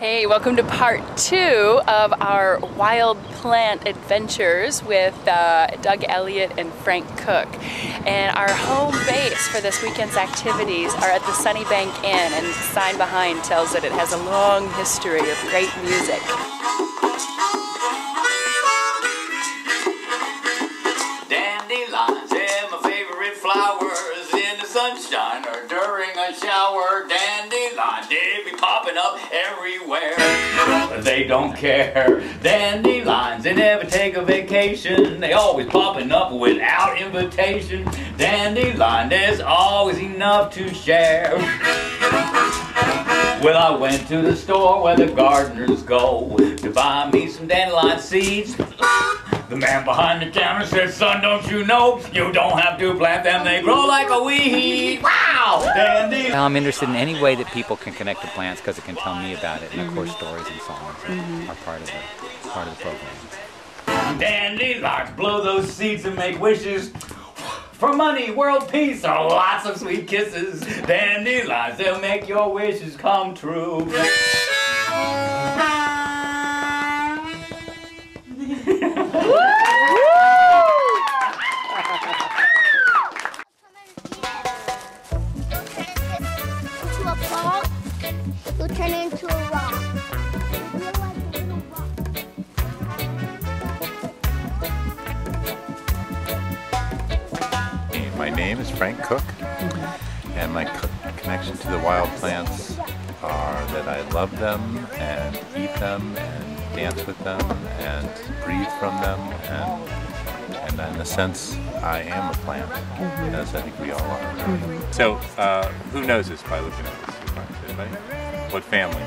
Hey, welcome to part two of our wild plant adventures with Doug Elliott and Frank Cook. And our home base for this weekend's activities are at the Sunnybank Inn, and the sign behind tells it it has a long history of great music. Dandelions, they're my favorite flowers, in the sunshine or during a shower. Dandelions, they be popping up everywhere, but they don't care. Dandelions, they never take a vacation, they always popping up without invitation. Dandelion, there's always enough to share. Well, I went to the store where the gardeners go to buy me some dandelion seeds. The man behind the counter said, "Son, don't you know, you don't have to plant them, they grow like a weed." Wow! I'm interested in any way that people can connect to plants because it can tell me about it, and of course stories and songs are part of the program. Dandelions blow those seeds and make wishes for money, world peace, or lots of sweet kisses. Dandelions, they'll make your wishes come true. Turn into a rock. You're like a little rock. Hey, my name is Frank Cook, and my connection to the wild plants are that I love them and eat them and dance with them and breathe from them, and in a sense I am a plant, as I think we all are. So who knows this by looking at this? Anybody? What family?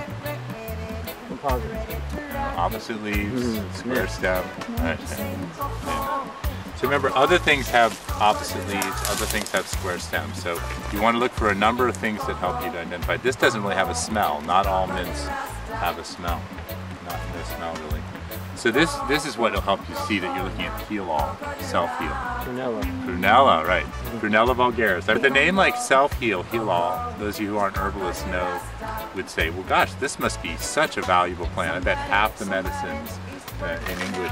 Opposite leaves, square stem. So remember, other things have opposite leaves, other things have square stems. So you want to look for a number of things that help you to identify. This doesn't really have a smell. Not all mints have a smell. Not this smell really. So this is what will help you see that you're looking at heal-all, self-heal. Prunella. Prunella, right. Prunella vulgaris. But the name like self-heal, heal-all, those of you who aren't herbalists know, would say, well gosh, this must be such a valuable plant. I bet half the medicines in English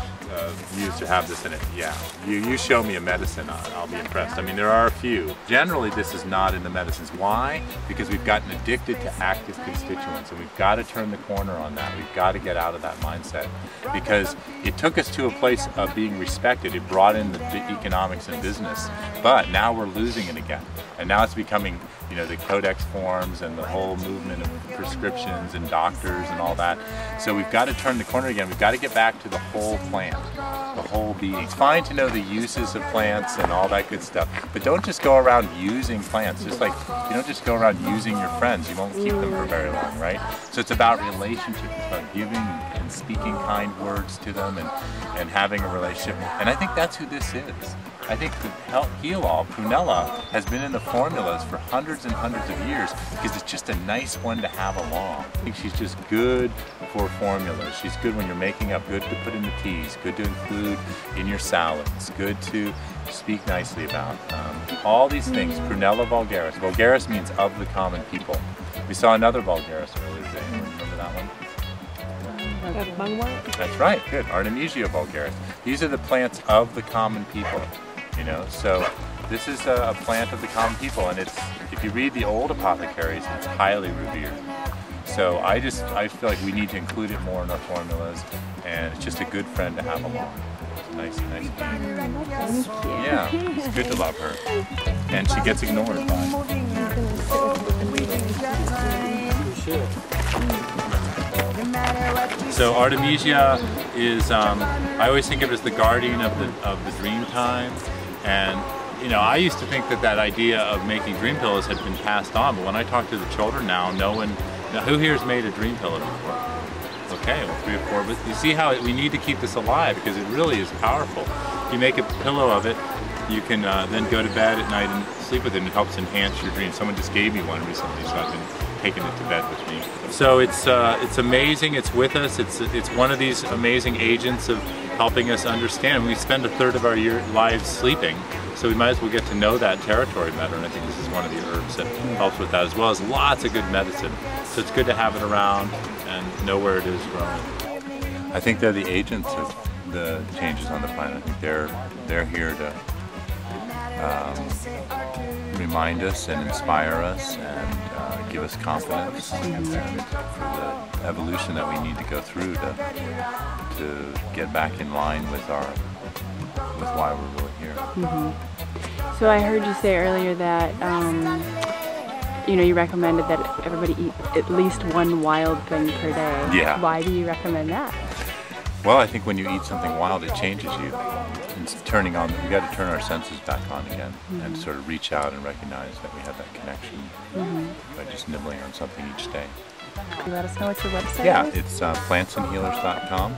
used to have this in it. Yeah, you show me a medicine, I'll be impressed. I mean, there are a few. Generally, this is not in the medicines. Why? Because we've gotten addicted to active constituents, and we've got to turn the corner on that. We've got to get out of that mindset, because it took us to a place of being respected. It brought in the economics and business, but now we're losing it again. And now it's becoming, you know, the codex forms and the whole movement of prescriptions and doctors and all that. So we've got to turn the corner again. We've got to get back to the whole plant, the whole being. It's fine to know the uses of plants and all that good stuff, but don't just go around using plants. Just like you don't just go around using your friends. You won't keep them for very long, right? So it's about relationships, about giving and speaking kind words to them, and having a relationship. And I think that's who this is. I think the heal-all, Prunella, has been in the formulas for hundreds and hundreds of years because it's just a nice one to have along. I think she's just good for formulas. She's good when you're making up, good to put in the teas, good to include in your salads, good to speak nicely about. All these things, Prunella vulgaris. Vulgaris means of the common people. We saw another vulgaris earlier today. Remember that one? That's right, good. Artemisia vulgaris. These are the plants of the common people. You know, so this is a plant of the common people, and it's, if you read the old apothecaries, it's highly revered. So I feel like we need to include it more in our formulas, and it's just a good friend to have along. It's nice. Yeah, it's good to love her, and she gets ignored by. So Artemisia is, I always think of it as the guardian of the dream time. And, you know, I used to think that idea of making dream pillows had been passed on, but when I talk to the children now, who here's made a dream pillow before? Okay, well, 3 or 4, but you see how we need to keep this alive because it really is powerful. You make a pillow of it, you can then go to bed at night and sleep with it, and it helps enhance your dreams. Someone just gave me one recently, so I've been taking it to bed with me. So it's amazing, it's with us, it's one of these amazing agents of helping us understand. We spend a third of our lives sleeping, So we might as well get to know that territory better, and I think this is one of the herbs that helps with that, as well as lots of good medicine. So it's good to have it around and know where it is growing. I think they're the agents of the changes on the planet. I think they're here to remind us and inspire us and give us confidence for the evolution that we need to go through to get back in line with why we're really here. Mm-hmm. So I heard you say earlier that you recommended that everybody eat at least one wild thing per day. Yeah. Why do you recommend that? Well, I think when you eat something wild, it changes you. It's turning on. We got to turn our senses back on again, mm-hmm. and sort of reach out and recognize that we have that connection mm-hmm. by just nibbling on something each day. Can you let us know what your website is? Yeah, it's plantsandhealers.com,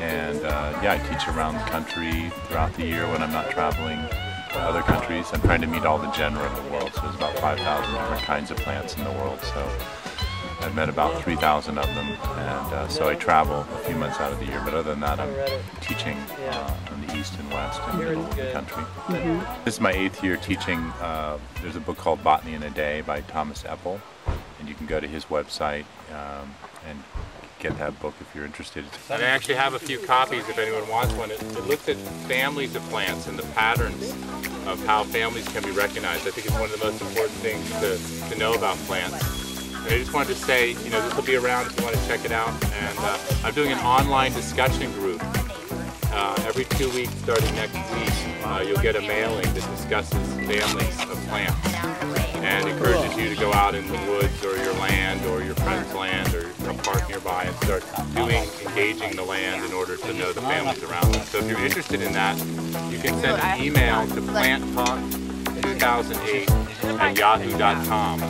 and I teach around the country throughout the year when I'm not traveling to other countries. I'm trying to meet all the genera in the world, so there's about 5,000 different kinds of plants in the world. So I've met about 3,000 of them, and so I travel a few months out of the year, but other than that I'm teaching in the east and west and middle of the country. Mm-hmm. This is my 8th year teaching. There's a book called Botany in a Day by Thomas Eppel, and you can go to his website and get that book if you're interested. And I actually have a few copies if anyone wants one. It looks at families of plants and the patterns of how families can be recognized. I think it's one of the most important things to know about plants. I just wanted to say, this will be around if you want to check it out. And I'm doing an online discussion group every 2 weeks, starting next week. You'll get a mailing that discusses families of plants and encourages you to go out in the woods or your land or your friend's land or a park nearby and start engaging the land in order to know the families around them. So if you're interested in that, you can send an email to planttalk2008@yahoo.com.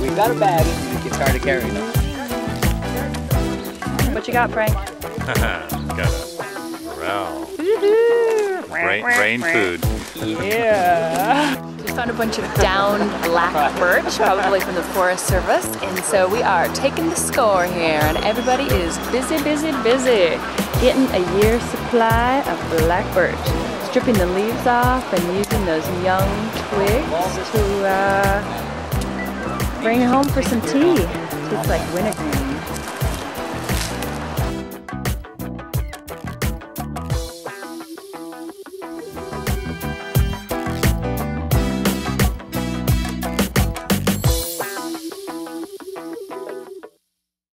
We've got a bag and we can start to carry them. What you got, Frank? Got a corral. Rain food. Yeah. We found a bunch of downed black birch, probably from the Forest Service, and so we are taking the score here, and everybody is busy, busy, busy, getting a year's supply of black birch, stripping the leaves off and using those young twigs to bring it home for some tea. It tastes like wintergreen.